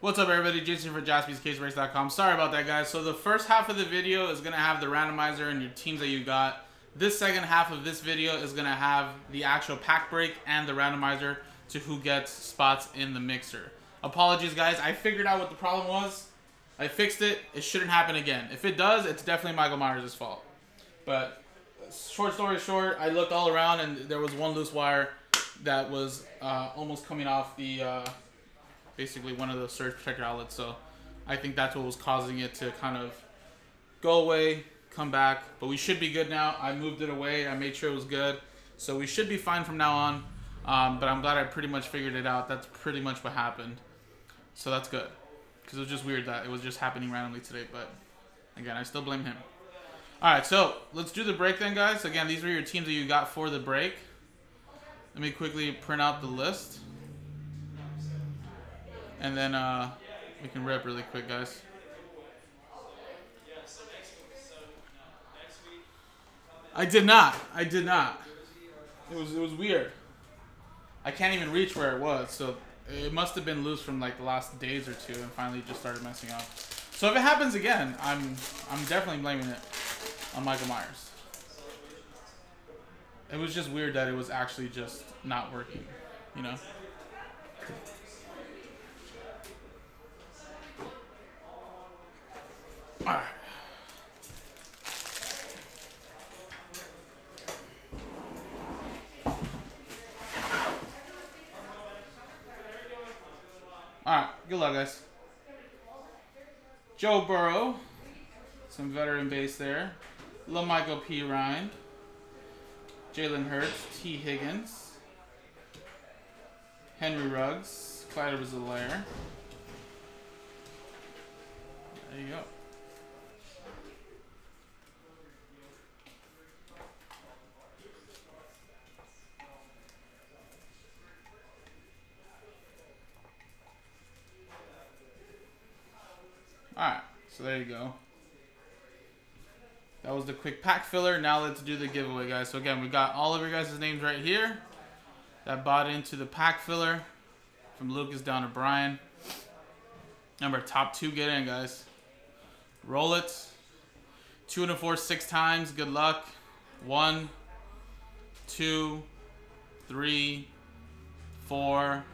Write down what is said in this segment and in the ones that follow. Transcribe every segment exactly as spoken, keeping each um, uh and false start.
What's up, everybody? Jason for Jaspys Case Breaks dot com. Sorry about that, guys. So the first half of the video is going to have the randomizer and your teams that you got. This second half of this video is going to have the actual pack break and the randomizer to who gets spots in the mixer. Apologies, guys. I figured out what the problem was. I fixed it. It shouldn't happen again. If it does, it's definitely Michael Myers' fault. But short story short, I looked all around and there was one loose wire that was uh, almost coming off the... Uh, basically one of the surge protector outlets, so I think that's what was causing it to kind of go away, come back, but we should be good now. I moved it away, I made sure it was good, so we should be fine from now on, um, but I'm glad I pretty much figured it out. That's pretty much what happened, so that's good, because it was just weird that it was just happening randomly today, but again, I still blame him. Alright, so let's do the break then, guys. Again, these were your teams that you got for the break. Let me quickly print out the list. And then uh, we can rep really quick, guys. I did not. I did not. It was it was weird. I can't even reach where it was, so it must have been loose from like the last days or two, and finally just started messing up. So if it happens again, I'm I'm definitely blaming it on Michael Myers. It was just weird that it was actually just not working, you know. All right. All right, good luck, guys. Joe Burrow, some veteran base there. LaMichael P. Ryan, Jalen Hurts, T. Higgins, Henry Ruggs, Clyde Bazelaire. There you go. Alright, so there you go. That was the quick pack filler. Now let's do the giveaway, guys. So again, we got all of your guys' names right here that bought into the pack filler from Lucas down to Brian. Number top two, get in, guys. Roll it. Two and a four six times. Good luck. One, two, three, four,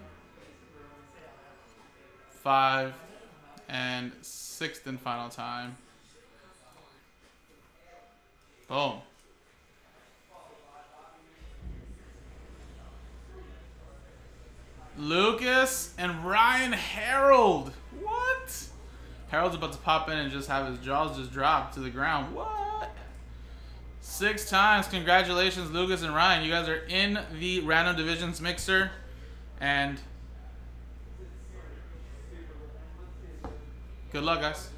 five, and sixth and final time. Boom. Lucas and Ryan Harold. What? Harold's about to pop in and just have his jaws just drop to the ground. What? Six times. Congratulations, Lucas and Ryan. You guys are in the Random Divisions mixer. And... good luck, guys.